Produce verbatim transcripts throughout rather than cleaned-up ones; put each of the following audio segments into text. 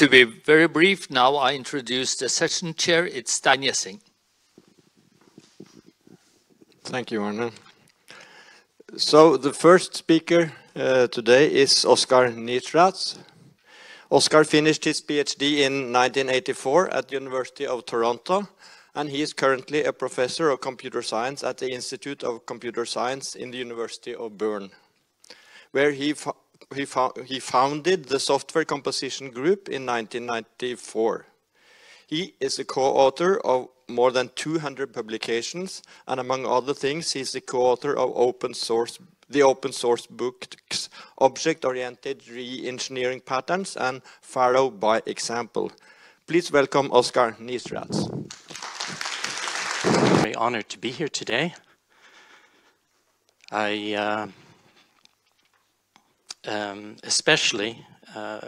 to be very brief, now I introduce the session chair. It's Dan Ingalls. Thank you, Arne. So the first speaker uh, today is Oscar Nierstrasz. Oscar finished his PhD in nineteen eighty-four at the University of Toronto, and he is currently a professor of computer science at the Institute of Computer Science in the University of Bern, where he, fo he, fo he founded the Software Composition Group in nineteen ninety-four. He is a co-author of more than two hundred publications, and among other things, he's the co-author of open source, the open source books Object-Oriented Re-Engineering Patterns and Faro by Example. Please welcome Oscar Nierstrasz. I'm very honored to be here today. I uh, um, especially uh,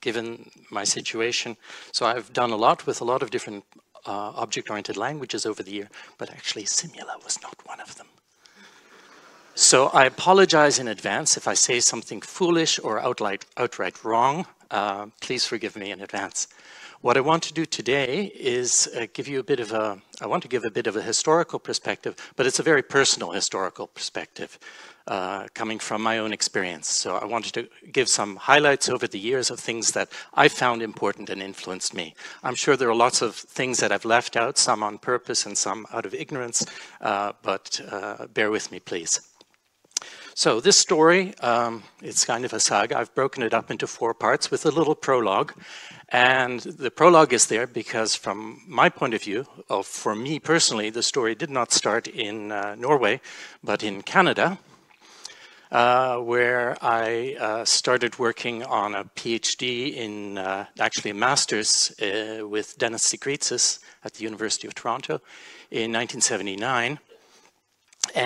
given my situation, so I've done a lot with a lot of different Uh, object-oriented languages over the year, but actually Simula was not one of them. So I apologize in advance if I say something foolish or outright, outright wrong. Uh, please forgive me in advance. What I want to do today is uh, give you a bit of a, I want to give a bit of a historical perspective, but it's a very personal historical perspective uh, coming from my own experience. So I wanted to give some highlights over the years of things that I found important and influenced me. I'm sure there are lots of things that I've left out, some on purpose and some out of ignorance, uh, but uh, bear with me, please. So this story, um, it's kind of a saga. I've broken it up into four parts with a little prologue. And the prologue is there because from my point of view, oh, for me personally, the story did not start in uh, Norway, but in Canada, uh, where I uh, started working on a PhD in, uh, actually a master's uh, with Dennis Tsichritzis at the University of Toronto in nineteen seventy-nine.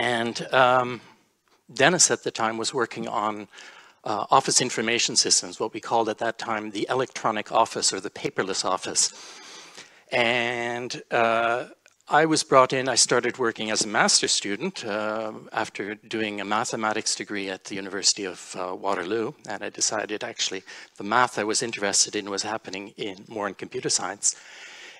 And um, Dennis at the time was working on uh, office information systems, what we called at that time the electronic office or the paperless office. And uh, I was brought in, I started working as a master's student uh, after doing a mathematics degree at the University of uh, Waterloo. And I decided actually the math I was interested in was happening in more in computer science.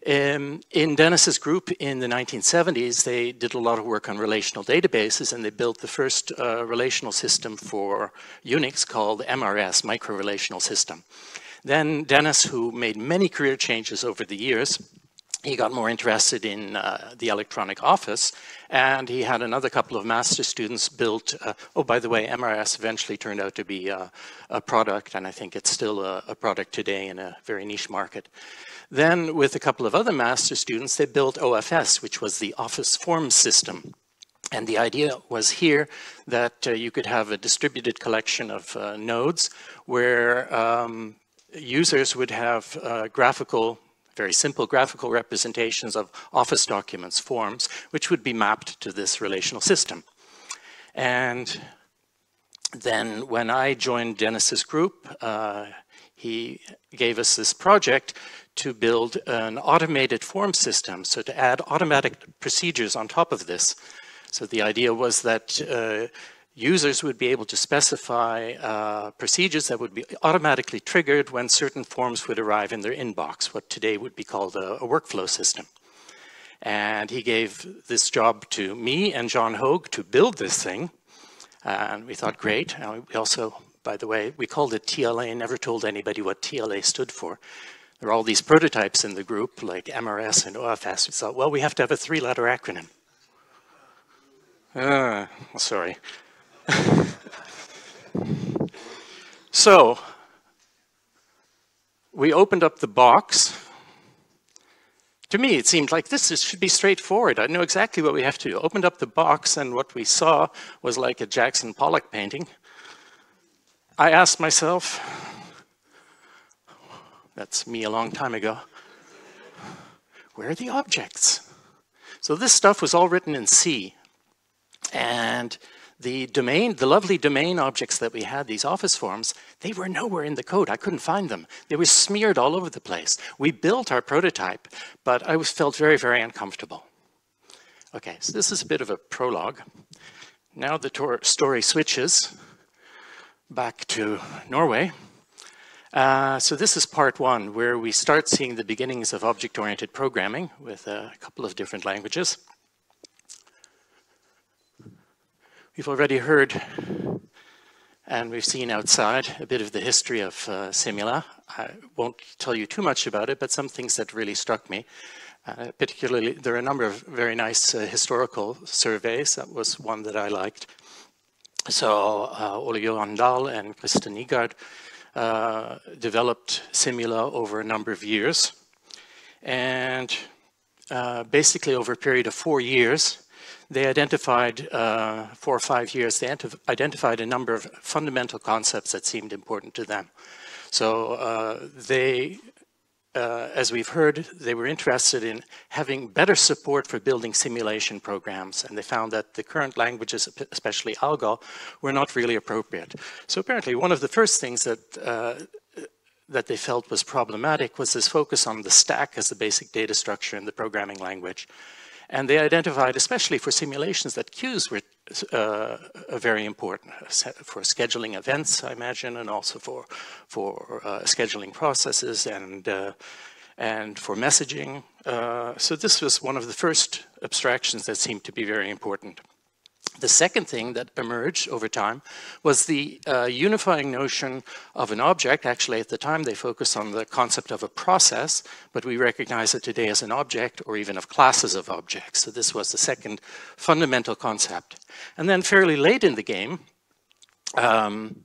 Um, in Dennis's group in the nineteen seventies, they did a lot of work on relational databases, and they built the first uh, relational system for Unix called M R S, Micro-Relational System. Then Dennis, who made many career changes over the years, he got more interested in uh, the electronic office, and he had another couple of master's students built, uh, oh, by the way, M R S eventually turned out to be a, a product, and I think it's still a, a product today in a very niche market. Then with a couple of other master's students, they built O F S, which was the Office Forms System. And the idea was here that uh, you could have a distributed collection of uh, nodes where um, users would have uh, graphical very simple graphical representations of office documents, forms, which would be mapped to this relational system. And then when I joined Dennis's group, uh, he gave us this project to build an automated form system, so to add automatic procedures on top of this. So the idea was that uh, users would be able to specify uh, procedures that would be automatically triggered when certain forms would arrive in their inbox, what today would be called a, a workflow system. And he gave this job to me and John Hogue to build this thing. And we thought, great. And we also, by the way, we called it T L A and never told anybody what T L A stood for. There were all these prototypes in the group, like M R S and O F S. We thought, well, we have to have a three-letter acronym. Uh, sorry. So, we opened up the box. To me, it seemed like this, this should be straightforward. I know exactly what we have to do. Opened up the box, and what we saw was like a Jackson Pollock painting. I asked myself, that's me a long time ago, where are the objects? So this stuff was all written in C. And the domain, the lovely domain objects that we had, these office forms, they were nowhere in the code. I couldn't find them. They were smeared all over the place. We built our prototype, but I was, felt very, very uncomfortable. Okay, so this is a bit of a prologue. Now the story switches back to Norway. Uh, so this is part one, where we start seeing the beginnings of object-oriented programming with a couple of different languages. We've already heard and we've seen outside a bit of the history of uh, Simula. I won't tell you too much about it, but some things that really struck me. Uh, particularly, there are a number of very nice uh, historical surveys. That was one that I liked. So uh, Ole-Johan Dahl and Kristen Nygaard Uh, developed Simula over a number of years, and uh, basically over a period of four years they identified uh, four or five years they identified a number of fundamental concepts that seemed important to them. So uh, they uh, as we've heard, they were interested in having better support for building simulation programs, and they found that the current languages, especially ALGOL, were not really appropriate. So apparently one of the first things that uh, that they felt was problematic was this focus on the stack as the basic data structure in the programming language. And they identified, especially for simulations, that queues were uh, very important for scheduling events, I imagine, and also for for uh, scheduling processes and uh, and for messaging. Uh, so this was one of the first abstractions that seemed to be very important. The second thing that emerged over time was the uh, unifying notion of an object. Actually, at the time, they focused on the concept of a process, but we recognize it today as an object or even of classes of objects. So this was the second fundamental concept. And then fairly late in the game, um,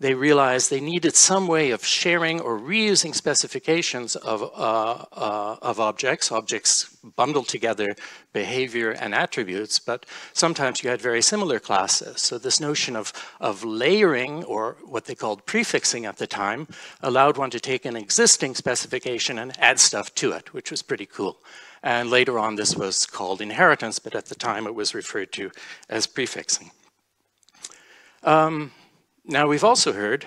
they realized they needed some way of sharing or reusing specifications of, uh, uh, of objects. Objects bundled together behavior and attributes, but sometimes you had very similar classes. So this notion of, of layering, or what they called prefixing at the time, allowed one to take an existing specification and add stuff to it, which was pretty cool. And later on this was called inheritance, but at the time it was referred to as prefixing. Um, Now, we've also heard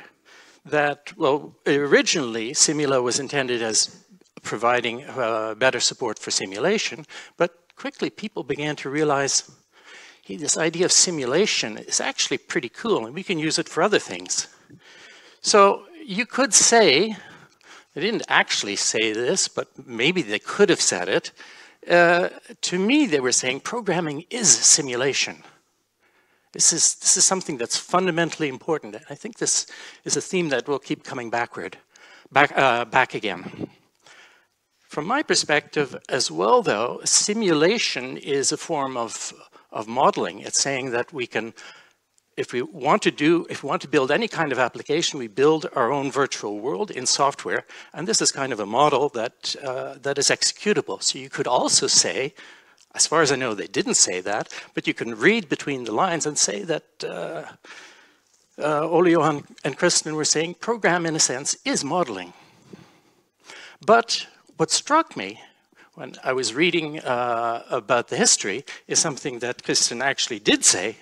that, well, originally Simula was intended as providing uh, better support for simulation, but quickly people began to realize, hey, this idea of simulation is actually pretty cool and we can use it for other things. So you could say, they didn't actually say this, but maybe they could have said it. Uh, to me, they were saying programming is simulation. This is, this is something that's fundamentally important. I think this is a theme that will keep coming backward, back, uh, back again. From my perspective as well, though, simulation is a form of, of modeling. It's saying that we can, if we want to do, if we want to build any kind of application, we build our own virtual world in software. And this is kind of a model that, uh, that is executable. So you could also say, as far as I know, they didn't say that, but you can read between the lines and say that uh, uh, Ole-Johan and Kristen were saying program, in a sense, is modeling. But what struck me when I was reading uh, about the history is something that Kristen actually did say,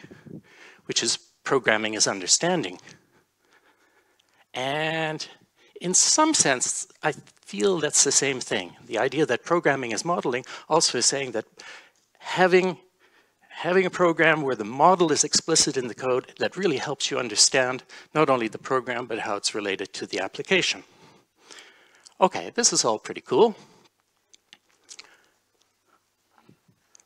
which is programming is understanding. And in some sense, I feel that's the same thing. The idea that programming is modeling also is saying that having, having a program where the model is explicit in the code, that really helps you understand not only the program, but how it's related to the application. Okay, this is all pretty cool.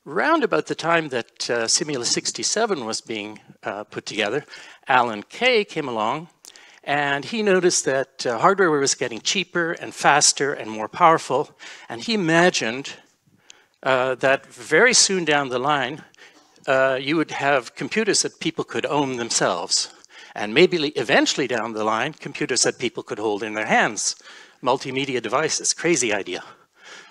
Round about the time that uh, Simula sixty-seven was being uh, put together, Alan Kay came along. And he noticed that uh, hardware was getting cheaper and faster and more powerful. And he imagined uh, that very soon down the line, uh, you would have computers that people could own themselves. And maybe eventually down the line, computers that people could hold in their hands. Multimedia devices, crazy idea.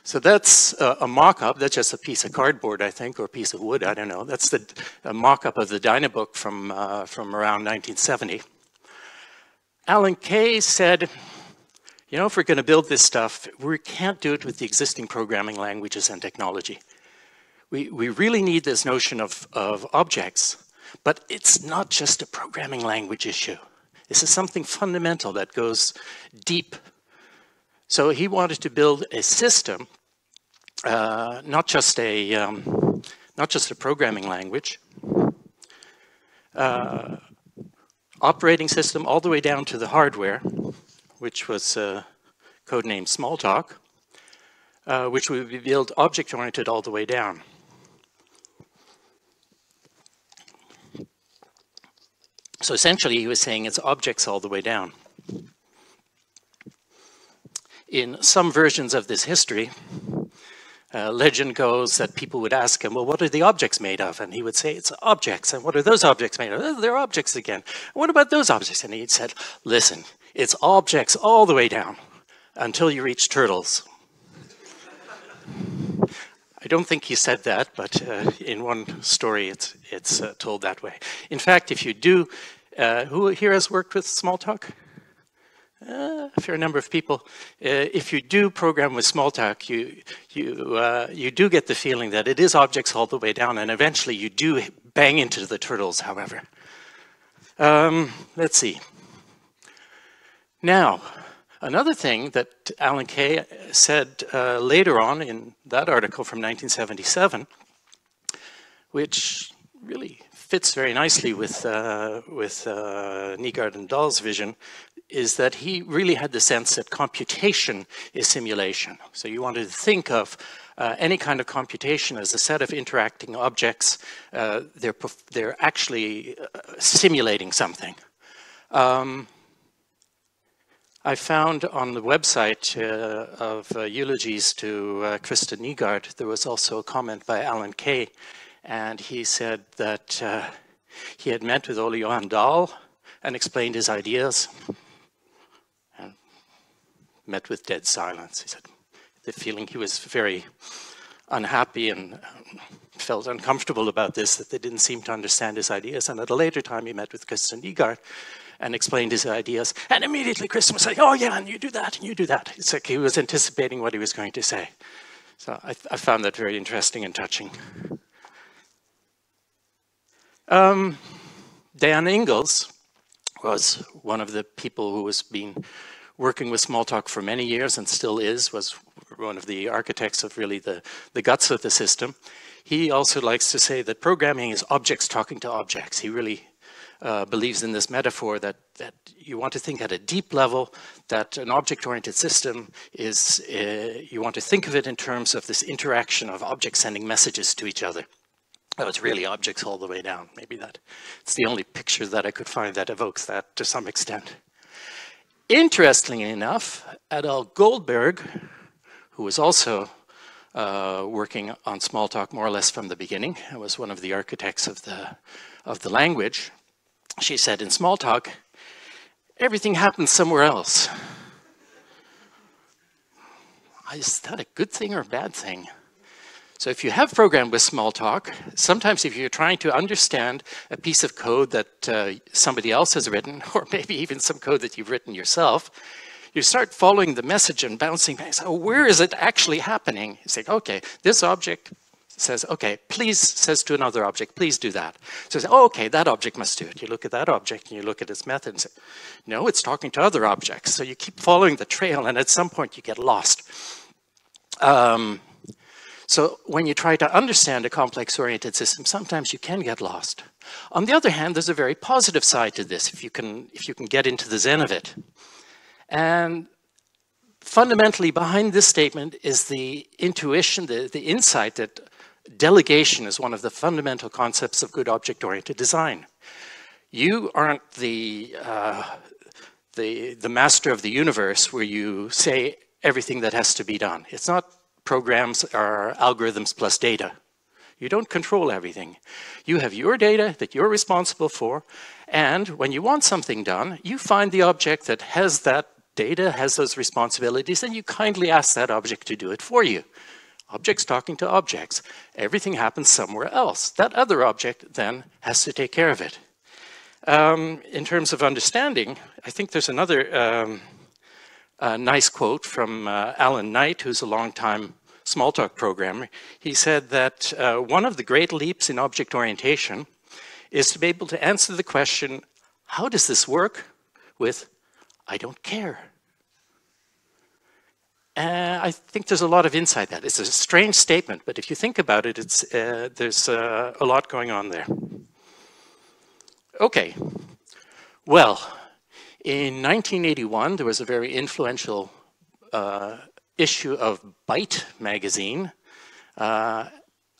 So that's uh, a mock-up. That's just a piece of cardboard, I think, or a piece of wood, I don't know. That's the mock-up of the Dynabook from, uh, from around nineteen seventy. Alan Kay said, you know, if we're going to build this stuff, we can't do it with the existing programming languages and technology. We, we really need this notion of, of objects, but it's not just a programming language issue. This is something fundamental that goes deep. So he wanted to build a system, uh, not just a, um, not just a programming language, uh, operating system all the way down to the hardware, which was uh, codenamed Smalltalk, uh, which would be built object-oriented all the way down. So essentially, he was saying it's objects all the way down. In some versions of this history, uh, legend goes that people would ask him, well, what are the objects made of? And he would say, it's objects. And what are those objects made of? Oh, they're objects again. What about those objects? And he said, listen, it's objects all the way down until you reach turtles. I don't think he said that, but uh, in one story it's, it's uh, told that way. In fact, if you do, uh, who here has worked with Smalltalk? Uh, a fair number of people. Uh, if you do program with Smalltalk, you, you, uh, you do get the feeling that it is objects all the way down, and eventually you do bang into the turtles, however. Um, let's see. Now, another thing that Alan Kay said uh, later on in that article from nineteen seventy-seven, which really fits very nicely with, uh, with uh, Nygaard and Dahl's vision, is that he really had the sense that computation is simulation. So you wanted to think of uh, any kind of computation as a set of interacting objects. Uh, they're, they're actually uh, simulating something. Um, I found on the website uh, of uh, eulogies to uh, Kristen Nygaard, there was also a comment by Alan Kay, and he said that uh, he had met with Ole-Johan Dahl and explained his ideas, and met with dead silence. He said the feeling he was very unhappy and um, felt uncomfortable about this, that they didn't seem to understand his ideas. And at a later time, he met with Kristen Nygaard and explained his ideas. And immediately Kristen was like, oh yeah, and you do that, and you do that. It's like he was anticipating what he was going to say. So I, I found that very interesting and touching. Um, Dan Ingalls was one of the people who has been working with Smalltalk for many years and still is, was one of the architects of really the, the guts of the system. He also likes to say that programming is objects talking to objects. He really Uh, believes in this metaphor that, that you want to think at a deep level, that an object-oriented system is, uh, you want to think of it in terms of this interaction of objects sending messages to each other. Oh, it's really objects all the way down. Maybe that, it's the only picture that I could find that evokes that to some extent. Interestingly enough, Adele Goldberg, who was also uh, working on Smalltalk more or less from the beginning, and was one of the architects of the, of the language, she said in Smalltalk, everything happens somewhere else. Is that a good thing or a bad thing? So if you have programmed with Smalltalk, sometimes if you're trying to understand a piece of code that uh, somebody else has written, or maybe even some code that you've written yourself, you start following the message and bouncing back. So where is it actually happening? You say, okay, this object says, okay, please, says to another object, please do that. So say, oh, okay, that object must do it. You look at that object and you look at its method and say, no, it's talking to other objects. So you keep following the trail and at some point you get lost. Um, so when you try to understand a complex-oriented system, sometimes you can get lost. On the other hand, there's a very positive side to this, if you can, if you can get into the zen of it. And fundamentally behind this statement is the intuition, the, the insight that delegation is one of the fundamental concepts of good object-oriented design. You aren't the, uh, the, the master of the universe where you say everything that has to be done. It's not programs or algorithms plus data. You don't control everything. You have your data that you're responsible for, and when you want something done, you find the object that has that data, has those responsibilities, and you kindly ask that object to do it for you. Objects talking to objects. Everything happens somewhere else. That other object then has to take care of it. Um, in terms of understanding, I think there's another um, uh, nice quote from uh, Alan Knight, who's a longtime Smalltalk programmer. He said that uh, one of the great leaps in object orientation is to be able to answer the question, how does this work, with, I don't care. Uh, I think there's a lot of insight that. It's a strange statement, but if you think about it, it's, uh, there's uh, a lot going on there. Okay, well, In nineteen eighty-one, there was a very influential uh, issue of Byte magazine, uh,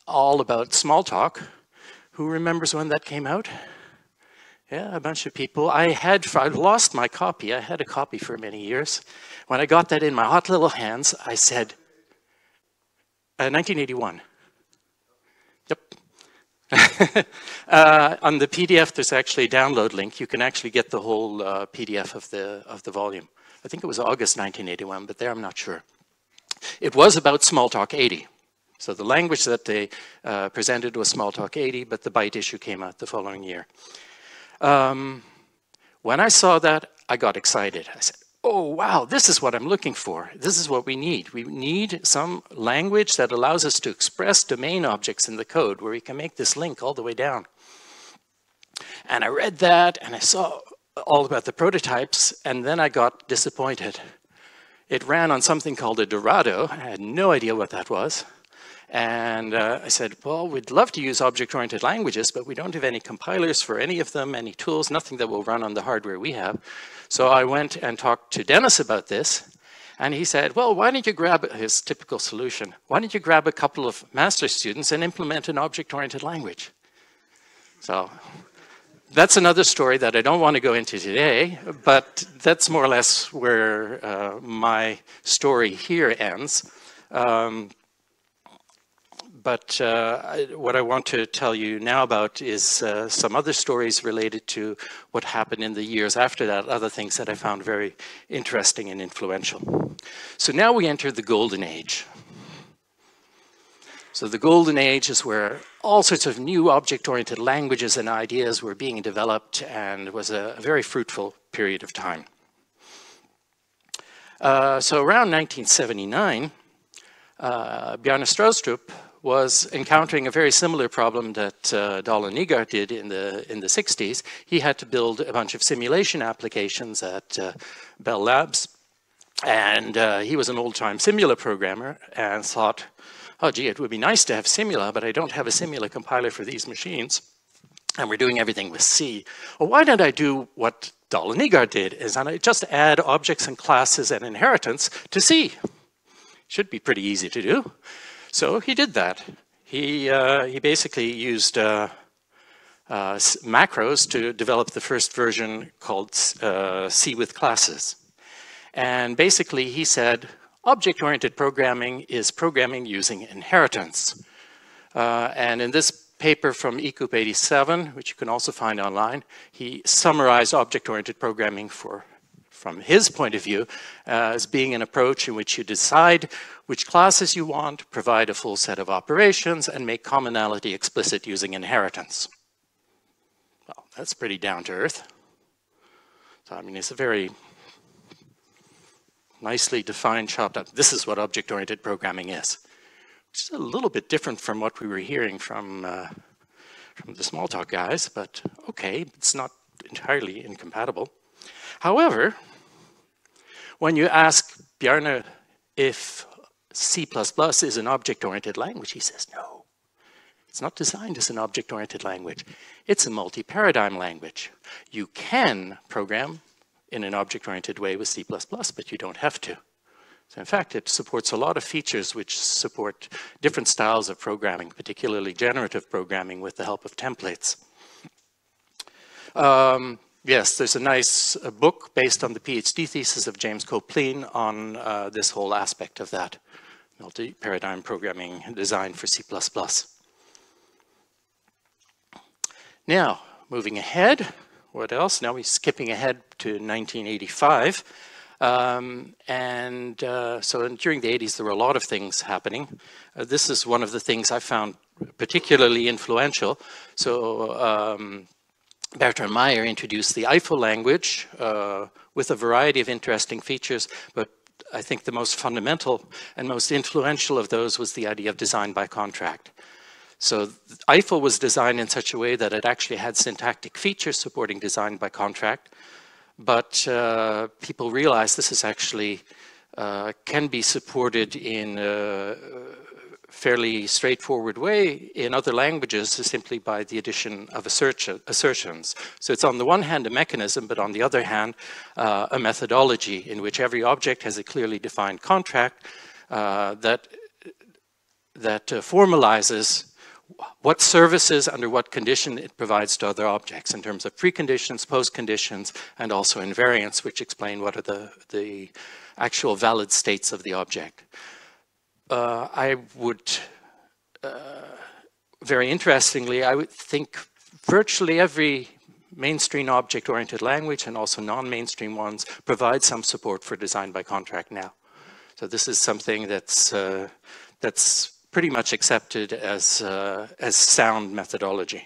all about Smalltalk. Who remembers when that came out? Yeah, a bunch of people. I had I lost my copy. I had a copy for many years. When I got that in my hot little hands, I said, uh, nineteen eighty-one. Yep. uh, on the P D F, there's actually a download link. You can actually get the whole uh, P D F of the, of the volume. I think it was August nineteen eighty-one, but there I'm not sure. It was about Smalltalk eighty. So the language that they uh, presented was Smalltalk eighty, but the Byte issue came out the following year. Um, when I saw that, I got excited. I said, oh, wow, this is what I'm looking for. This is what we need. We need some language that allows us to express domain objects in the code where we can make this link all the way down. And I read that and I saw all about the prototypes, and then I got disappointed. It ran on something called a Dorado. I had no idea what that was. And uh, I said, well, we'd love to use object-oriented languages, but we don't have any compilers for any of them, any tools, nothing that will run on the hardware we have. So I went and talked to Dennis about this, and he said, well, why don't you grab his typical solution? Why don't you grab a couple of master's students and implement an object-oriented language? So that's another story that I don't want to go into today, but that's more or less where uh, my story here ends. Um, But uh, what I want to tell you now about is uh, some other stories related to what happened in the years after that, other things that I found very interesting and influential. So now we enter the golden age. So the golden age is where all sorts of new object-oriented languages and ideas were being developed, and was a very fruitful period of time. Uh, so around nineteen seventy-nine, uh, Bjarne Stroustrup was encountering a very similar problem that uh, Dahl and Nygaard did in the, in the sixties. He had to build a bunch of simulation applications at uh, Bell Labs. And uh, he was an old-time Simula programmer and thought, oh, gee, it would be nice to have Simula, but I don't have a Simula compiler for these machines. And we're doing everything with C. Well, why don't I do what Dahl and Nygaard did, is I just add objects and classes and inheritance to C. Should be pretty easy to do. So he did that. He, uh, he basically used uh, uh, macros to develop the first version called uh, C with classes. And basically he said, object-oriented programming is programming using inheritance. Uh, and in this paper from ECOOP eighty-seven, which you can also find online, he summarized object-oriented programming for from his point of view, uh, as being an approach in which you decide which classes you want, provide a full set of operations, and make commonality explicit using inheritance. Well, that's pretty down to earth. So, I mean, it's a very nicely defined chopped up. This is what object-oriented programming is, which is a little bit different from what we were hearing from, uh, from the Smalltalk guys, but okay, it's not entirely incompatible. However, when you ask Bjarne if C plus plus is an object-oriented language, he says, no, it's not designed as an object-oriented language. It's a multi-paradigm language. You can program in an object-oriented way with C plus plus, but you don't have to. So in fact, it supports a lot of features which support different styles of programming, particularly generative programming with the help of templates. Um, Yes, there's a nice uh, book based on the PhD thesis of James Copeland on uh, this whole aspect of that, multi-paradigm programming design for C plus plus. Now, moving ahead, what else? Now we're skipping ahead to nineteen eighty-five. Um, and uh, so during the eighties, there were a lot of things happening. Uh, this is one of the things I found particularly influential. So, um, Bertrand Meyer introduced the Eiffel language uh, with a variety of interesting features, but I think the most fundamental and most influential of those was the idea of design by contract. So Eiffel was designed in such a way that it actually had syntactic features supporting design by contract, but uh, people realized this is actually uh, can be supported in uh, fairly straightforward way in other languages is simply by the addition of assertion, assertions. So it's on the one hand a mechanism, but on the other hand uh, a methodology in which every object has a clearly defined contract uh, that, that uh, formalizes what services under what condition it provides to other objects in terms of preconditions, postconditions, and also invariants, which explain what are the, the actual valid states of the object. Uh, I would, uh, very interestingly, I would think virtually every mainstream object-oriented language and also non-mainstream ones provide some support for design by contract now. So this is something that's, uh, that's pretty much accepted as, uh, as sound methodology.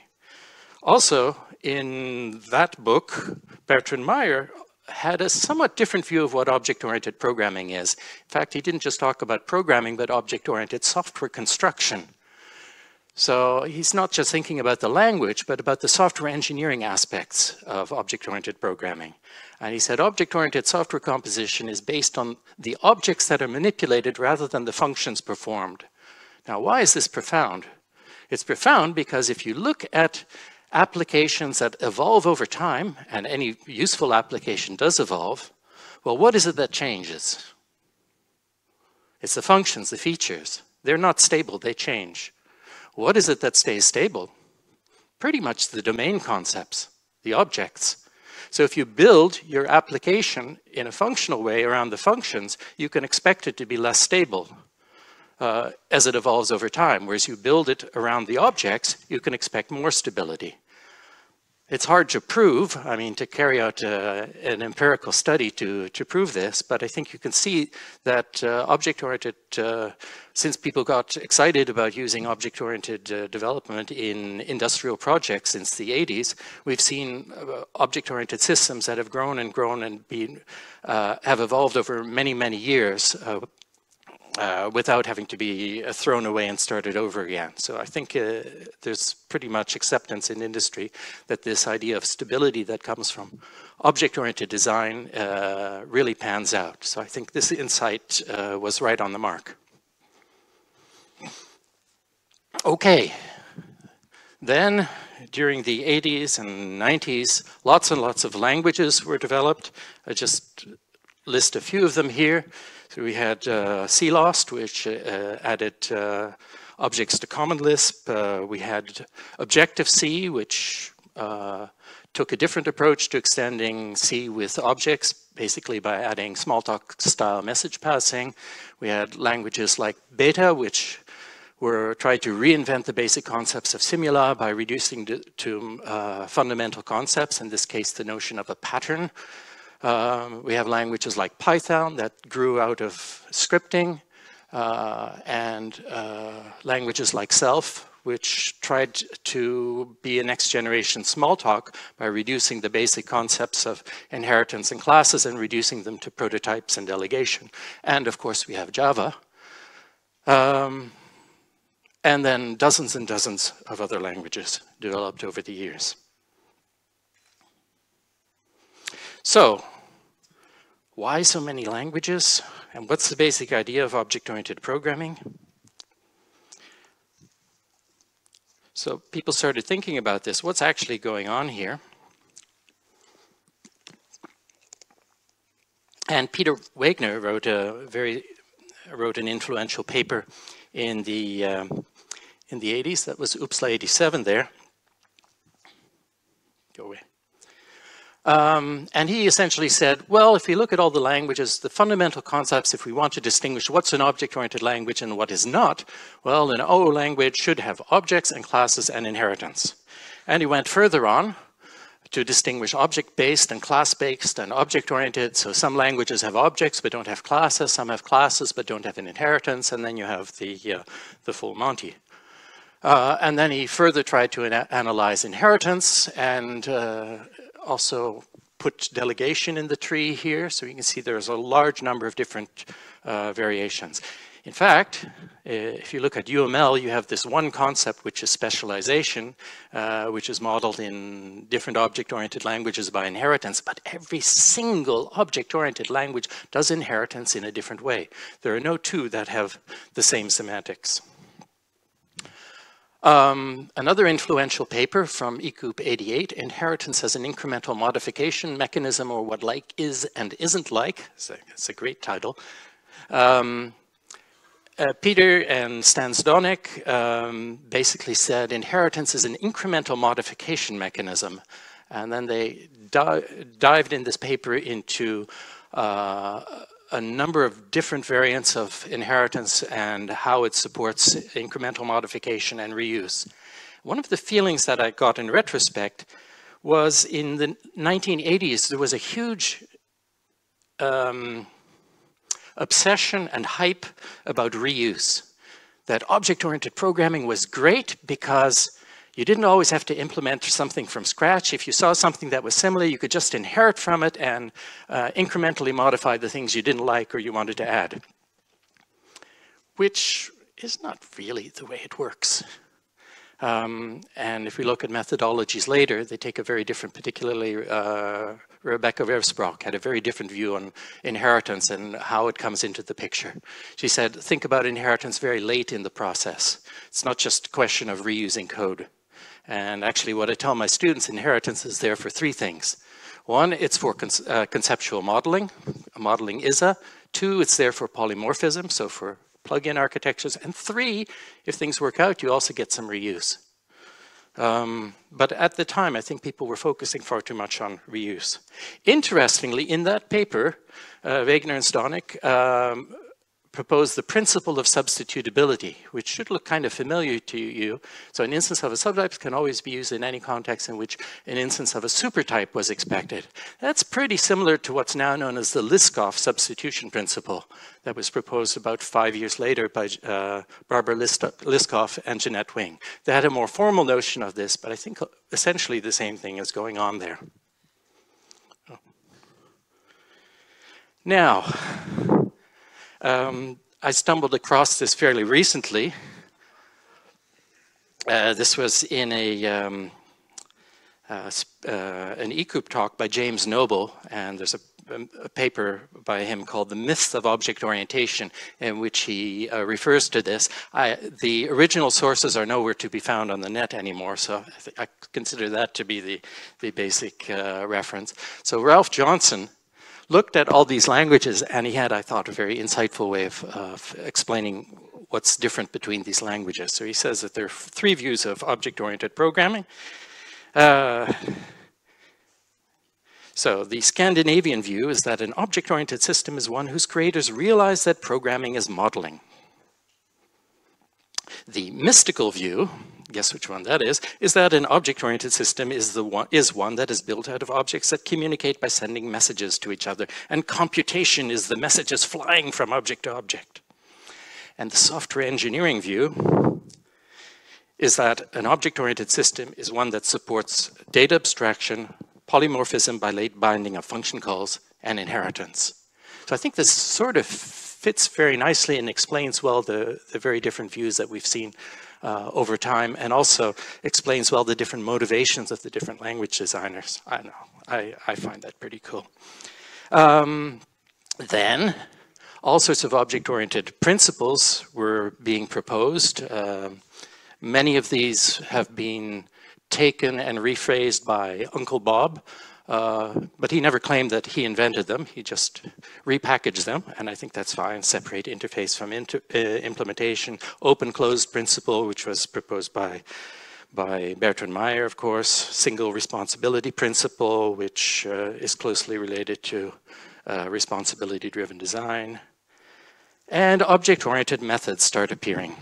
Also, in that book, Bertrand Meyer had a somewhat different view of what object-oriented programming is. In fact, he didn't just talk about programming, but object-oriented software construction. So he's not just thinking about the language, but about the software engineering aspects of object-oriented programming. And he said object-oriented software composition is based on the objects that are manipulated rather than the functions performed. Now, why is this profound? It's profound because if you look at applications that evolve over time, and any useful application does evolve, well, what is it that changes? It's the functions, the features. They're not stable, they change. What is it that stays stable? Pretty much the domain concepts, the objects. So if you build your application in a functional way around the functions, you can expect it to be less stable uh, as it evolves over time. Whereas you build it around the objects, you can expect more stability. It's hard to prove, I mean, to carry out uh, an empirical study to, to prove this, but I think you can see that uh, object-oriented, uh, since people got excited about using object-oriented uh, development in industrial projects since the eighties, we've seen uh, object-oriented systems that have grown and grown and been, uh, have evolved over many, many years uh, uh, without having to be uh, thrown away and started over again. So I think uh, there's pretty much acceptance in industry that this idea of stability that comes from object-oriented design uh, really pans out. So I think this insight uh, was right on the mark. Okay, then during the eighties and nineties, lots and lots of languages were developed. I just list a few of them here. So we had uh, C L O S T, which uh, added uh, objects to Common Lisp. Uh, we had Objective-C, which uh, took a different approach to extending C with objects, basically by adding Smalltalk-style message passing. We had languages like Beta, which were trying to reinvent the basic concepts of Simula by reducing to, to uh, fundamental concepts, in this case, the notion of a pattern. Um, we have languages like Python that grew out of scripting, uh, and uh, languages like Self, which tried to be a next generation Smalltalk by reducing the basic concepts of inheritance and classes and reducing them to prototypes and delegation. And of course, we have Java. Um, and then dozens and dozens of other languages developed over the years. So, why so many languages? And what's the basic idea of object-oriented programming? So people started thinking about this. What's actually going on here? And Peter Wagner wrote a very wrote an influential paper in the um, in the eighties. That was U M L eighty-seven there. Go away. Um, and he essentially said, well, if we look at all the languages, the fundamental concepts, if we want to distinguish what's an object-oriented language and what is not, well, an O language should have objects and classes and inheritance. And he went further on to distinguish object-based and class-based and object-oriented. So some languages have objects but don't have classes, some have classes but don't have an inheritance, and then you have the, uh, the full Monty. Uh, and then he further tried to ana analyze inheritance and uh, also put delegation in the tree here, so you can see there's a large number of different uh, variations. In fact, if you look at U M L, you have this one concept which is specialization, uh, which is modeled in different object-oriented languages by inheritance, but every single object-oriented language does inheritance in a different way. There are no two that have the same semantics. Um, another influential paper from ECOOP eighty-eight, Inheritance as an Incremental Modification Mechanism, or What Like Is and Isn't Like. It's a, it's a great title. Um, uh, Peter and Stan Zdonick um, basically said inheritance is an incremental modification mechanism. And then they di dived in this paper into uh, a number of different variants of inheritance and how it supports incremental modification and reuse. One of the feelings that I got in retrospect was in the nineteen eighties, there was a huge um, obsession and hype about reuse. That object-oriented programming was great because you didn't always have to implement something from scratch. If you saw something that was similar, you could just inherit from it and uh, incrementally modify the things you didn't like or you wanted to add. Which is not really the way it works. Um, and if we look at methodologies later, they take a very different, particularly uh, Rebecca Wirfs-Brock had a very different view on inheritance and how it comes into the picture. She said, think about inheritance very late in the process. It's not just a question of reusing code. And actually what I tell my students, inheritance is there for three things. One, it's for con uh, conceptual modeling, modeling I S A. Two, it's there for polymorphism, so for plug-in architectures. And three, if things work out, you also get some reuse. Um, but at the time, I think people were focusing far too much on reuse. Interestingly, in that paper, uh, Wegener and Zdonick um, proposed the principle of substitutability, which should look kind of familiar to you. So an instance of a subtype can always be used in any context in which an instance of a supertype was expected. That's pretty similar to what's now known as the Liskov substitution principle that was proposed about five years later by uh, Barbara Liskov and Jeanette Wing. They had a more formal notion of this, but I think essentially the same thing is going on there. Oh. Now, Um, I stumbled across this fairly recently. Uh, this was in a, um, uh, uh, an ECOOP talk by James Noble, and there's a, a paper by him called The Myths of Object Orientation, in which he uh, refers to this. I, the original sources are nowhere to be found on the net anymore, so I, th I consider that to be the, the basic uh, reference. So Ralph Johnson looked at all these languages, and he had, I thought, a very insightful way of, of explaining what's different between these languages. So he says that there are three views of object-oriented programming. Uh, so the Scandinavian view is that an object-oriented system is one whose creators realize that programming is modeling. The mystical view, guess which one that is, is that an object-oriented system is, the one, is one that is built out of objects that communicate by sending messages to each other, and computation is the messages flying from object to object. And the software engineering view is that an object-oriented system is one that supports data abstraction, polymorphism by late binding of function calls, and inheritance. So I think this sort of fits very nicely and explains well the, the very different views that we've seen Uh, over time, and also explains well the different motivations of the different language designers. I know, I, I find that pretty cool. Um, then, all sorts of object-oriented principles were being proposed. Uh, many of these have been taken and rephrased by Uncle Bob, uh, but he never claimed that he invented them. He just repackaged them, and I think that's fine. Separate interface from inter uh, implementation, open-closed principle, which was proposed by, by Bertrand Meyer, of course, single responsibility principle, which uh, is closely related to uh, responsibility-driven design, and object-oriented methods start appearing.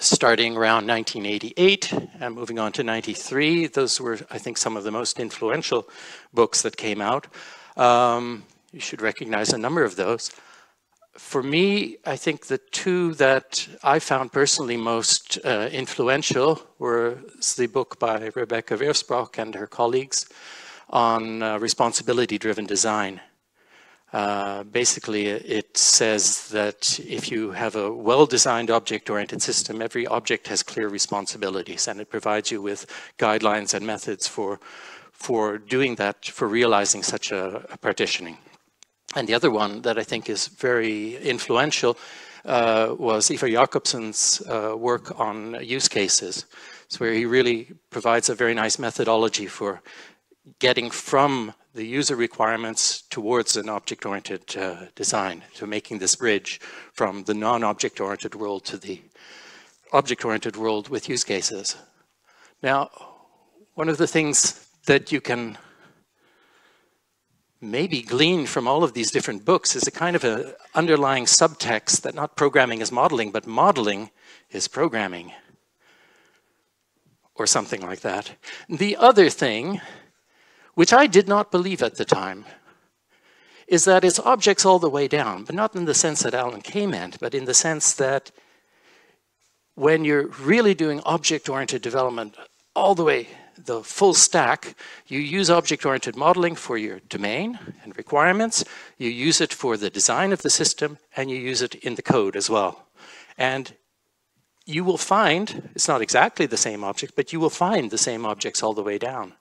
Starting around nineteen eighty-eight and moving on to ninety-three, those were, I think, some of the most influential books that came out. Um, you should recognize a number of those. For me, I think the two that I found personally most uh, influential were the book by Rebecca Wirfs-Brock and her colleagues on uh, responsibility-driven design. Uh, basically, it says that if you have a well-designed object-oriented system, every object has clear responsibilities, and it provides you with guidelines and methods for, for doing that, for realizing such a, a partitioning. And the other one that I think is very influential uh, was Eva Jacobsen's uh, work on use cases. So where he really provides a very nice methodology for getting from the user requirements towards an object-oriented uh, design, to making this bridge from the non-object-oriented world to the object-oriented world with use cases. Now, one of the things that you can maybe glean from all of these different books is a kind of a underlying subtext that not programming is modeling, but modeling is programming, or something like that. The other thing, which I did not believe at the time, is that it's objects all the way down, but not in the sense that Alan Kay meant, but in the sense that when you're really doing object-oriented development all the way, the full stack, you use object-oriented modeling for your domain and requirements, you use it for the design of the system, and you use it in the code as well. And you will find, it's not exactly the same object, but you will find the same objects all the way down.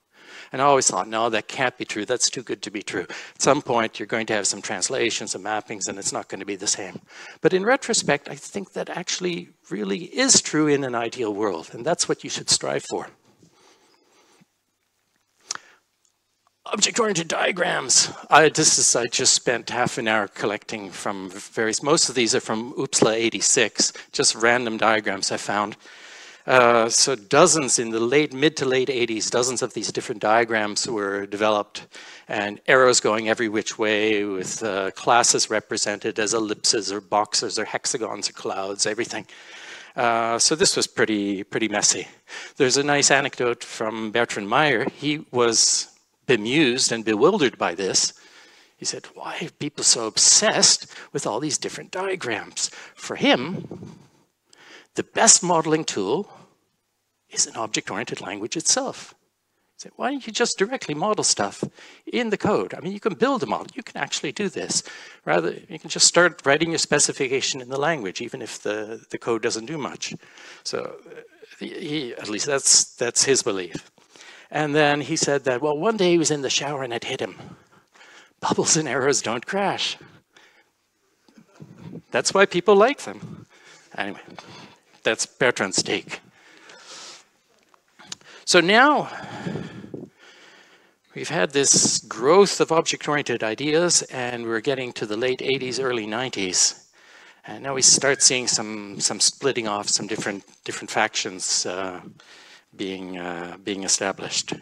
And I always thought, no, that can't be true, that's too good to be true. At some point, you're going to have some translations and mappings, and it's not going to be the same. But in retrospect, I think that actually really is true in an ideal world, and that's what you should strive for. Object-oriented diagrams. I, this is, I just spent half an hour collecting from various, most of these are from UPSLA eighty-six, just random diagrams I found. Uh, so dozens in the late, mid to late eighties, dozens of these different diagrams were developed, and arrows going every which way with uh, classes represented as ellipses or boxes or hexagons or clouds, everything. Uh, so this was pretty, pretty messy. There's a nice anecdote from Bertrand Meyer. He was bemused and bewildered by this. He said, why are people so obsessed with all these different diagrams? For him, the best modeling tool is an object-oriented language itself. He said, why don't you just directly model stuff in the code? I mean, you can build a model, you can actually do this. Rather, you can just start writing your specification in the language, even if the, the code doesn't do much. So he, at least that's, that's his belief. And then he said that, well, one day he was in the shower and it hit him. Bubbles and arrows don't crash. That's why people like them. Anyway, that's Bertrand's take. So now we've had this growth of object-oriented ideas, and we're getting to the late eighties, early nineties. And now we start seeing some, some splitting off, some different, different factions uh, being uh, being established.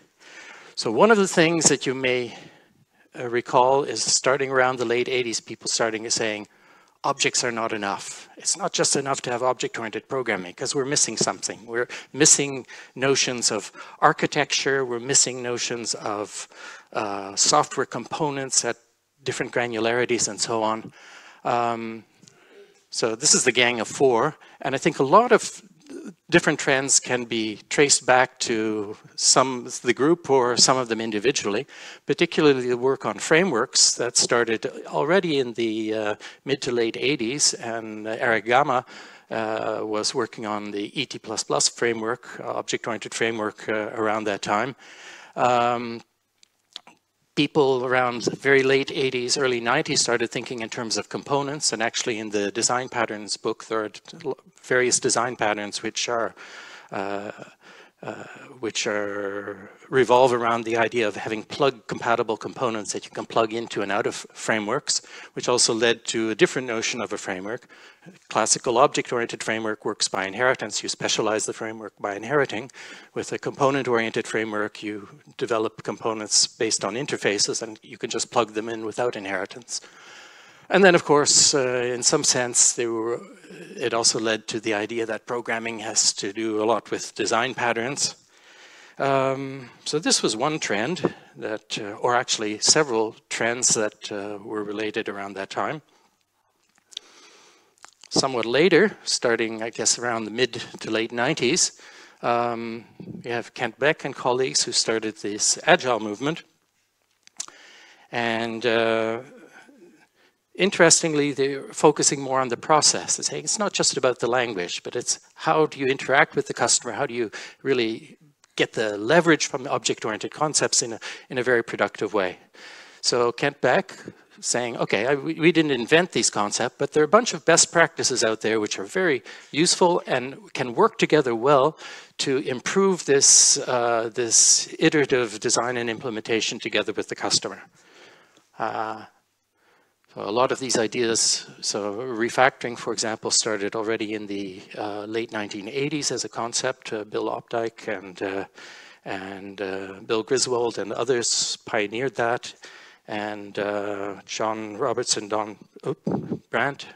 So one of the things that you may uh, recall is starting around the late eighties, people starting saying objects are not enough. It's not just enough to have object-oriented programming, because we're missing something. We're missing notions of architecture, we're missing notions of uh, software components at different granularities and so on. Um, so this is the gang of four, and I think a lot of different trends can be traced back to some the group or some of them individually, particularly the work on frameworks that started already in the uh, mid to late eighties, and uh, Erich Gamma uh, was working on the E T plus plus framework, uh, object-oriented framework, uh, around that time. Um, People around the very late eighties, early nineties started thinking in terms of components, and actually in the design patterns book there are various design patterns which are uh, uh, which are revolve around the idea of having plug compatible components that you can plug into and out of frameworks, which also led to a different notion of a framework. Classical object-oriented framework works by inheritance. You specialize the framework by inheriting. With a component-oriented framework, you develop components based on interfaces, and you can just plug them in without inheritance. And then, of course, uh, in some sense, they were, it also led to the idea that programming has to do a lot with design patterns. Um, so this was one trend that, uh, or actually several trends that uh, were related around that time. Somewhat later, starting, I guess, around the mid to late nineties, um, we have Kent Beck and colleagues who started this Agile movement. And uh, interestingly, they're focusing more on the process. They're saying it's not just about the language, but it's how do you interact with the customer? How do you really get the leverage from the object-oriented concepts in a, in a very productive way? So Kent Beck saying, okay, I, we didn't invent these concepts, but there are a bunch of best practices out there which are very useful and can work together well to improve this, uh, this iterative design and implementation together with the customer. Uh, so a lot of these ideas, so refactoring, for example, started already in the uh, late nineteen eighties as a concept. Uh, Bill Opdyke and, uh, and uh, Bill Griswold and others pioneered that. And uh, John Roberts and Don oop, Brandt,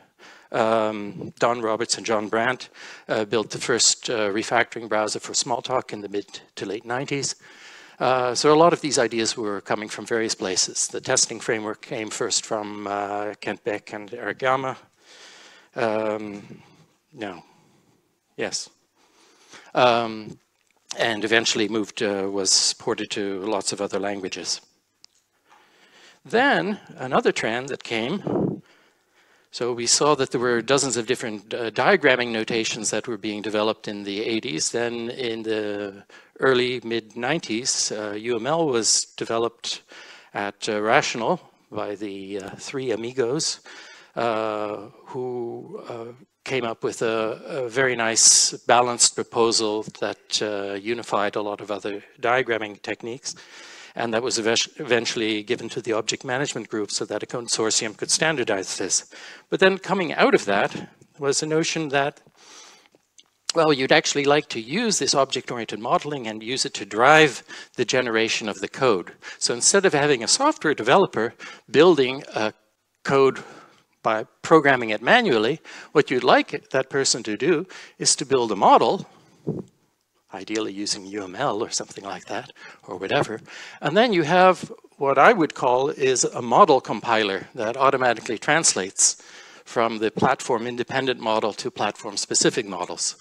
um, Don Roberts and John Brandt uh, built the first uh, refactoring browser for Smalltalk in the mid to late nineties. Uh, so a lot of these ideas were coming from various places. The testing framework came first from uh, Kent Beck and Erich Gamma. Um, no, yes. Um, and eventually moved, uh, was ported to lots of other languages. Then another trend that came, so we saw that there were dozens of different uh, diagramming notations that were being developed in the eighties. Then in the early mid nineties, uh, U M L was developed at uh, Rational by the uh, three amigos uh, who uh, came up with a, a very nice balanced proposal that uh, unified a lot of other diagramming techniques. And that was eventually given to the Object Management Group so that a consortium could standardize this. But then coming out of that was the notion that, well, you'd actually like to use this object-oriented modeling and use it to drive the generation of the code. So instead of having a software developer building a code by programming it manually, what you'd like that person to do is to build a model, ideally using U M L or something like that, or whatever. And then you have what I would call is a model compiler that automatically translates from the platform-independent model to platform-specific models.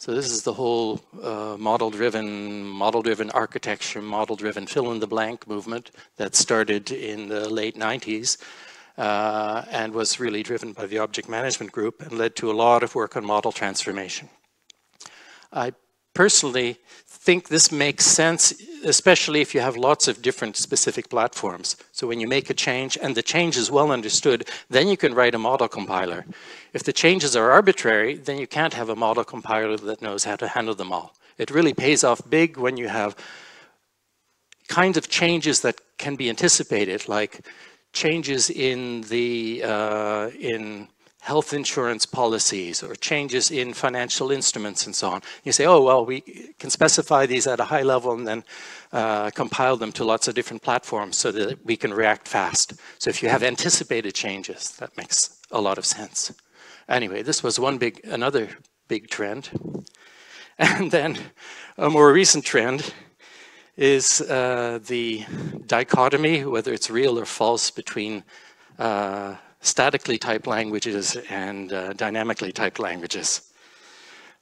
So this is the whole uh, model-driven, model-driven architecture, model-driven fill-in-the-blank movement that started in the late nineties uh, and was really driven by the Object Management Group and led to a lot of work on model transformation. I personally think this makes sense, especially if you have lots of different specific platforms. So when you make a change and the change is well understood, then you can write a model compiler. If the changes are arbitrary, then you can't have a model compiler that knows how to handle them all. It really pays off big when you have kinds of changes that can be anticipated, like changes in the uh, in health insurance policies or changes in financial instruments and so on. You say, oh, well, we can specify these at a high level and then uh, compile them to lots of different platforms so that we can react fast. So if you have anticipated changes, that makes a lot of sense. Anyway, this was one big, another big trend. And then a more recent trend is uh, the dichotomy, whether it's real or false, between uh, statically typed languages and uh, dynamically typed languages.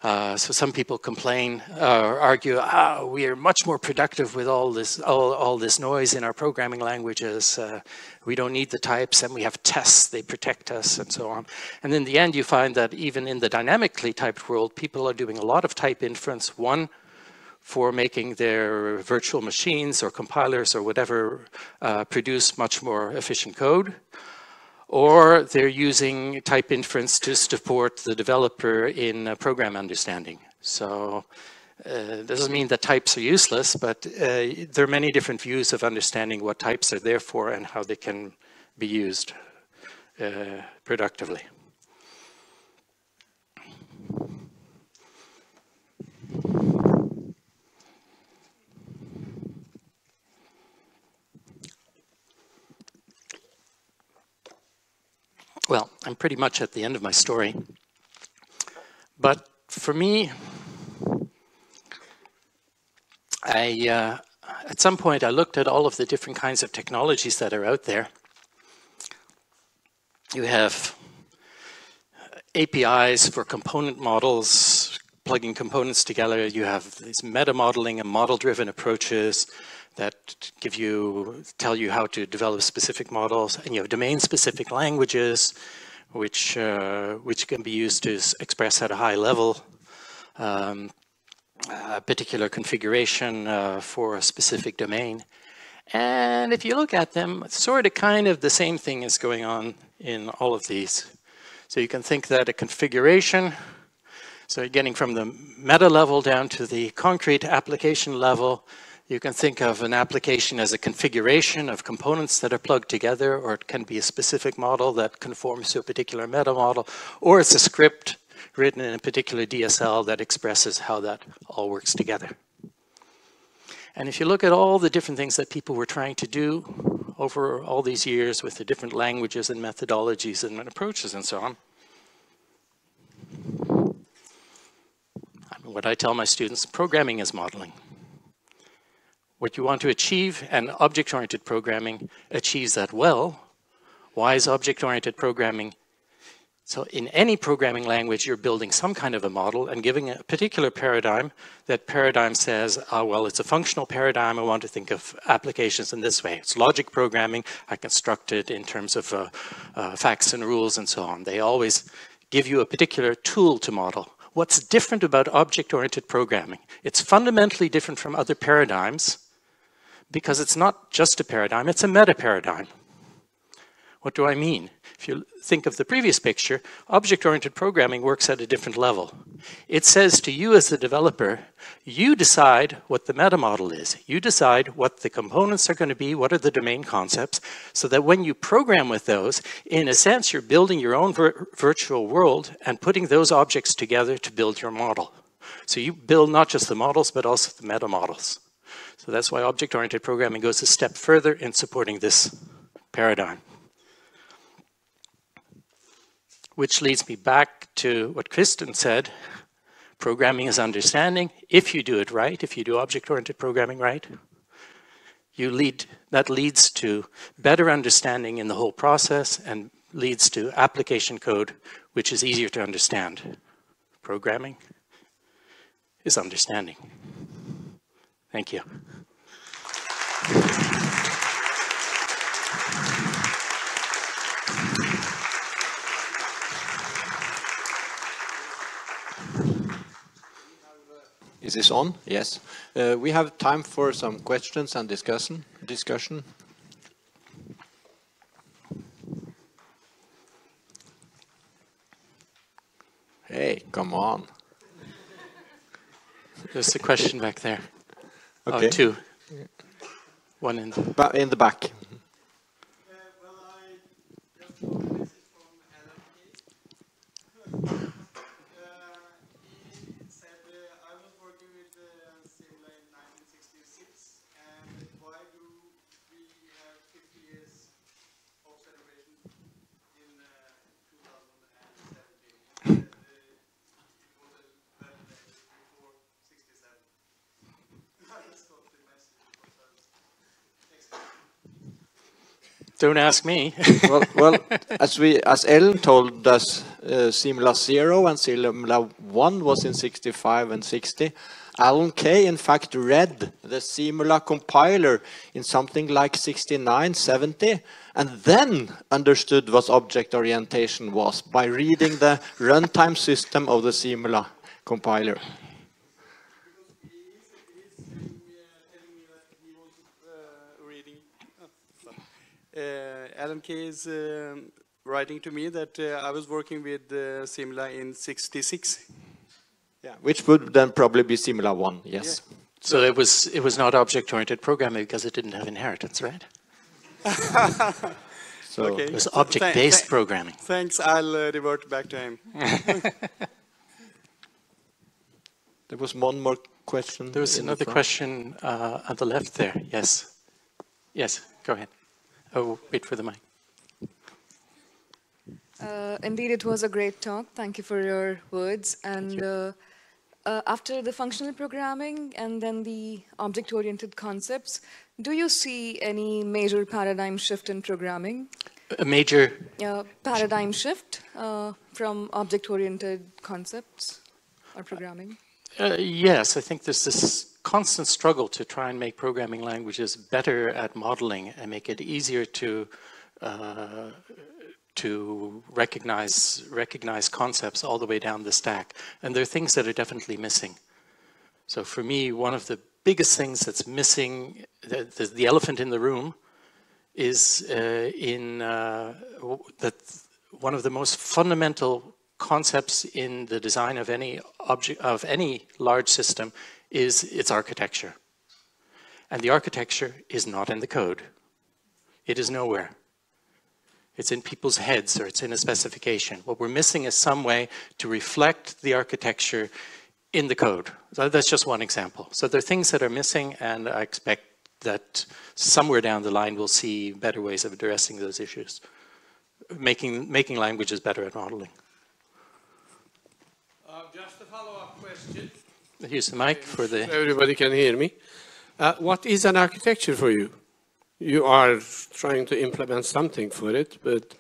Uh, so some people complain uh, or argue, ah, we are much more productive with all this, all, all this noise in our programming languages. Uh, we don't need the types and we have tests, they protect us and so on. And in the end, you find that even in the dynamically typed world, people are doing a lot of type inference, one, for making their virtual machines or compilers or whatever uh, produce much more efficient code. Or they're using type inference to support the developer in uh, program understanding. So uh, it doesn't mean that types are useless, but uh, there are many different views of understanding what types are there for and how they can be used uh, productively. Well, I'm pretty much at the end of my story, but for me, I, uh, at some point I looked at all of the different kinds of technologies that are out there. You have A P Is for component models, plugging components together. You have these meta-modeling and model-driven approaches that give you, tell you how to develop specific models, and you have domain-specific languages, which uh, which can be used to express at a high level um, a particular configuration uh, for a specific domain. And if you look at them, sort of kind of the same thing is going on in all of these. So you can think that a configuration, so getting from the meta level down to the concrete application level, you can think of an application as a configuration of components that are plugged together, or it can be a specific model that conforms to a particular meta model, or it's a script written in a particular D S L that expresses how that all works together. And if you look at all the different things that people were trying to do over all these years with the different languages and methodologies and approaches and so on, I mean, what I tell my students, programming is modeling. What you want to achieve, and object-oriented programming achieves that well. Why is object-oriented programming? So in any programming language, you're building some kind of a model and giving a particular paradigm. That paradigm says, oh, well, it's a functional paradigm. I want to think of applications in this way. It's logic programming. I construct it in terms of uh, uh, facts and rules and so on. They always give you a particular tool to model. What's different about object-oriented programming? It's fundamentally different from other paradigms because it's not just a paradigm, it's a meta-paradigm. What do I mean? If you think of the previous picture, object-oriented programming works at a different level. It says to you as the developer, you decide what the meta model is. You decide what the components are going to be, what are the domain concepts, so that when you program with those, in a sense, you're building your own vir- virtual world and putting those objects together to build your model. So you build not just the models, but also the meta models. So that's why object-oriented programming goes a step further in supporting this paradigm. Which leads me back to what Kristen said, programming is understanding. If you do it right, if you do object-oriented programming right, you lead, that leads to better understanding in the whole process and leads to application code, which is easier to understand. Programming is understanding. Thank you. Is this on? Yes. Uh, we have time for some questions and discussion. Discussion. Hey, come on. There's a question back there. Okay. Oh, two. One in the, ba in the back. Uh, well, I just got a message from Alan Kay. Don't ask me. well, well, as we, as Ellen told us, uh, Simula zero and Simula one was in sixty-five and sixty. Alan Kay, in fact, read the Simula compiler in something like sixty-nine, seventy, and then understood what object orientation was by reading the runtime system of the Simula compiler. Uh, Alan Kay is uh, writing to me that uh, I was working with uh, Simula in sixty-six. Yeah, which would then probably be Simula one, yes. Yeah. So it was, it was not object-oriented programming because it didn't have inheritance, right? So okay. It was object-based th programming. Thanks, I'll uh, revert back to him. There was one more question. There was another the question uh, at the left there, yes. Yes, go ahead. Oh, wait for the mic. Uh, indeed, it was a great talk. Thank you for your words. And you. Uh, uh, after the functional programming and then the object-oriented concepts, do you see any major paradigm shift in programming? A major? Uh, paradigm shift uh, from object-oriented concepts or programming? Uh, yes, I think there's this constant struggle to try and make programming languages better at modeling and make it easier to uh, to recognize recognize concepts all the way down the stack. And there are things that are definitely missing. So for me, one of the biggest things that's missing, the, the, the elephant in the room, is uh, in uh, that one of the most fundamental concepts in the design of any object, of any large system, is its architecture. And the architecture is not in the code. It is nowhere. It's in people's heads, or it's in a specification. What we're missing is some way to reflect the architecture in the code. So that's just one example. So there are things that are missing, and I expect that somewhere down the line we'll see better ways of addressing those issues, making, making languages better at modeling. Uh, just a follow-up question. Here's the mic for the... Everybody can hear me. Uh, what is an architecture for you? You are trying to implement something for it, but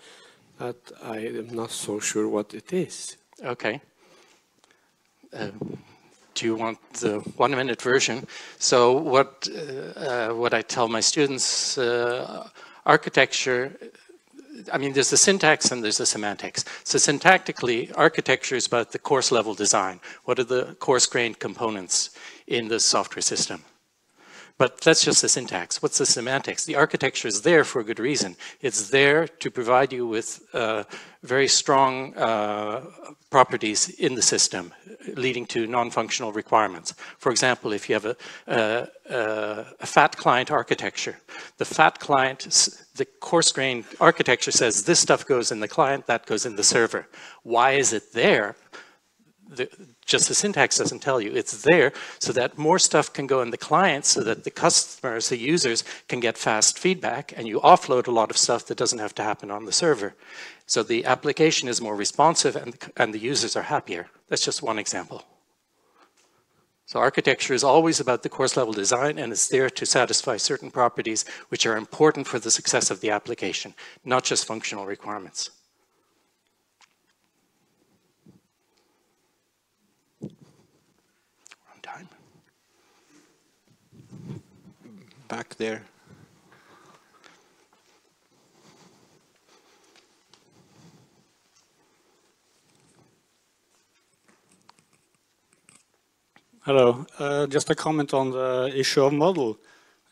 that I am not so sure what it is. Okay. Uh, do you want the one-minute version? So what uh, uh, what I tell my students, uh, architecture, I mean, there's the syntax and there's the semantics. So syntactically, architecture is about the coarse-level design. What are the coarse-grained components in the software system? But that's just the syntax. What's the semantics? The architecture is there for a good reason. It's there to provide you with uh, very strong uh, properties in the system, leading to non-functional requirements. For example, if you have a, a, a fat client architecture, the fat client, the coarse-grained architecture says this stuff goes in the client, that goes in the server. Why is it there? The, just the syntax doesn't tell you. It's there so that more stuff can go in the client, so that the customers, the users, can get fast feedback, and you offload a lot of stuff that doesn't have to happen on the server. So the application is more responsive, and, and the users are happier. That's just one example. So architecture is always about the course level design, and it's there to satisfy certain properties which are important for the success of the application, not just functional requirements. Back there. Hello. Uh, just a comment on the issue of model.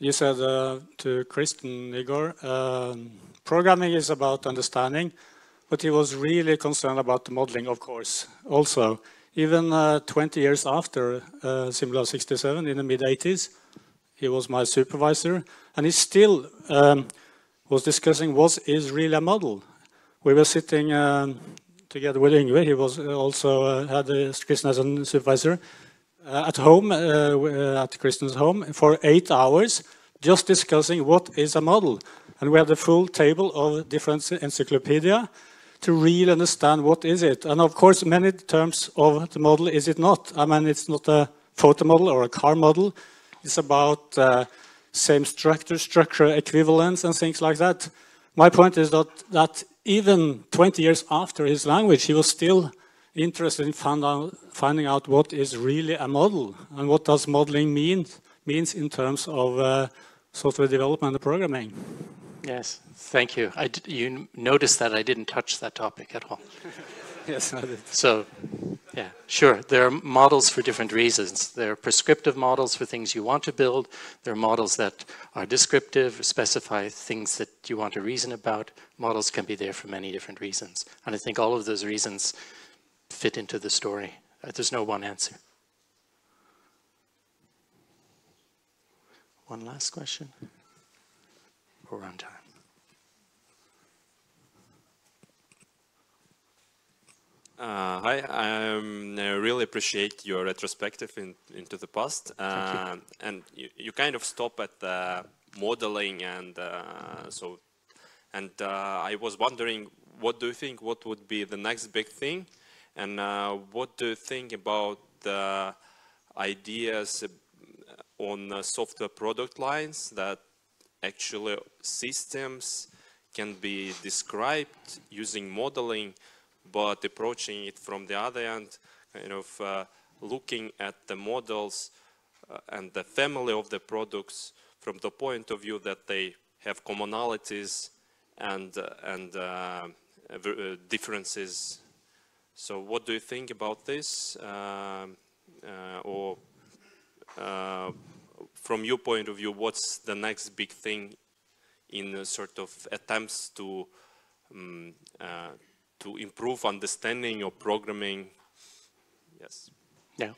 You said uh, to Kristen Nygaard, uh, programming is about understanding, but he was really concerned about the modeling, of course, also. Even uh, twenty years after uh, Simula sixty-seven, in the mid eighties, he was my supervisor, and he still um, was discussing what is really a model. We were sitting um, together with Yngve. He was also uh, had uh, Kristen as a supervisor uh, at home, uh, at Kristen's home, for eight hours, just discussing what is a model. And we had a full table of different encyclopedia to really understand what is it. And of course, many terms of the model is it not. I mean, it's not a photo model or a car model. It's about uh, same structure, structure equivalence, and things like that. My point is that, that even twenty years after his language, he was still interested in find out, finding out what is really a model, and what does modeling mean, means in terms of uh, software development and programming. Yes, thank you. I d you noticed that I didn't touch that topic at all. Yes, I did. So, yeah, sure. There are models for different reasons. There are prescriptive models for things you want to build. There are models that are descriptive, specify things that you want to reason about. Models can be there for many different reasons. And I think all of those reasons fit into the story. There's no one answer. One last question. We're on time. Uh, hi, I um, really appreciate your retrospective in, into the past, uh, you. and you, you kind of stop at uh, modeling, and uh, so, and uh, I was wondering, what do you think? What would be the next big thing, and uh, what do you think about the ideas on the software product lines that actually systems can be described using modeling? But approaching it from the other end, kind of uh, looking at the models uh, and the family of the products from the point of view that they have commonalities and uh, and uh, differences. So, what do you think about this, uh, uh, or uh, from your point of view, what's the next big thing in uh, sort of attempts to um, uh, to improve understanding of programming? Yes. Yeah.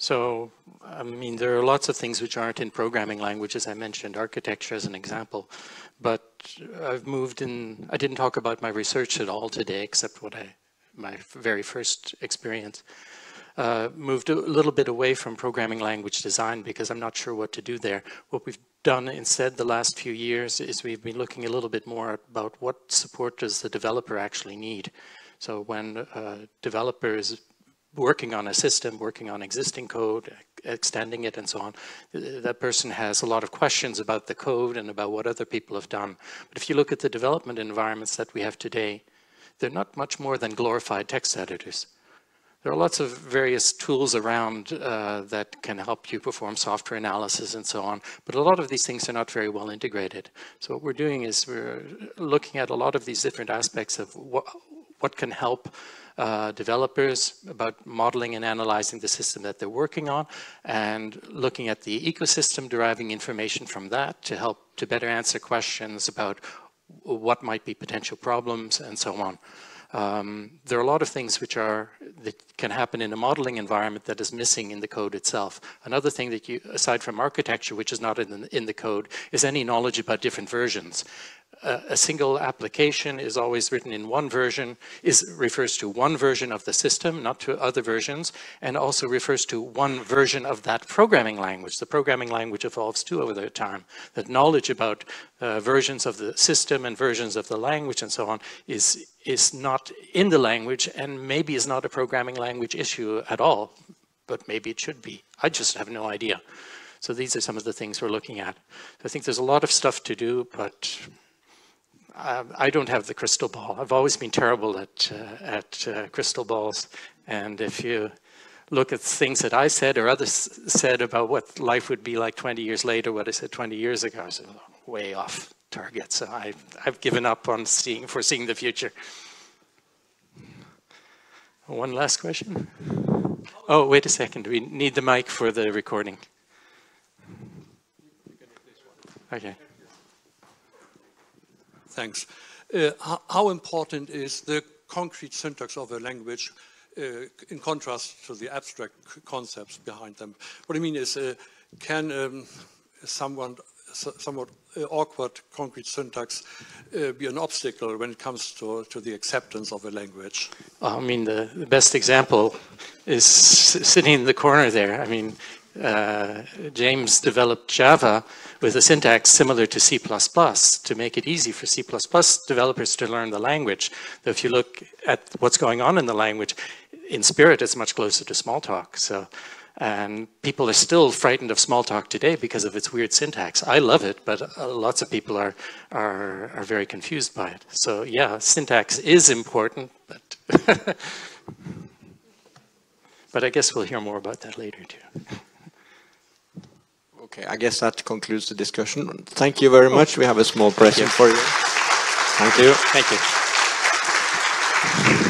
So, I mean, there are lots of things which aren't in programming languages. I mentioned architecture as an example, but I've moved in, I didn't talk about my research at all today, except what I, my very first experience, uh, moved a little bit away from programming language design because I'm not sure what to do there. What we've done instead the last few years is we've been looking a little bit more about what support does the developer actually need. So when uh, developers working on a system, working on existing code, extending it and so on, that person has a lot of questions about the code and about what other people have done. But if you look at the development environments that we have today, they're not much more than glorified text editors. There are lots of various tools around uh, that can help you perform software analysis and so on, but a lot of these things are not very well integrated. So what we're doing is we're looking at a lot of these different aspects of what, what can help Uh, developers about modeling and analyzing the system that they're working on, and looking at the ecosystem, deriving information from that to help to better answer questions about what might be potential problems and so on. Um, there are a lot of things which are that can happen in a modeling environment that is missing in the code itself. Another thing that you, aside from architecture, which is not in the, in the code, is any knowledge about different versions. Uh, a single application is always written in one version, is refers to one version of the system, not to other versions, and also refers to one version of that programming language. The programming language evolves too over the time. That knowledge about uh, versions of the system and versions of the language and so on is is not in the language, and maybe is not a programming language issue at all, but maybe it should be. I just have no idea. So these are some of the things we're looking at. So I think there's a lot of stuff to do, but I don't have the crystal ball. I've always been terrible at, uh, at uh, crystal balls. And if you look at things that I said or others said about what life would be like twenty years later, what I said twenty years ago, I said, way off target. So I, I've given up on seeing, foreseeing the future. One last question. Oh, wait a second. We need the mic for the recording. Okay. Thanks. Uh, how, how important is the concrete syntax of a language uh, in contrast to the abstract concepts behind them? What I mean is, uh, can um, someone, so, somewhat uh, awkward concrete syntax uh, be an obstacle when it comes to, to the acceptance of a language? I mean, the, the best example is sitting in the corner there. I mean, Uh, James developed Java with a syntax similar to C plus plus to make it easy for C plus plus developers to learn the language. Though if you look at what's going on in the language, in spirit it's much closer to Smalltalk. So, and people are still frightened of Smalltalk today because of its weird syntax. I love it, but uh, lots of people are, are, are very confused by it. So yeah, syntax is important, but, but I guess we'll hear more about that later too. Okay, I guess that concludes the discussion. Thank you very much. We have a small present for you. Thank you. Thank you.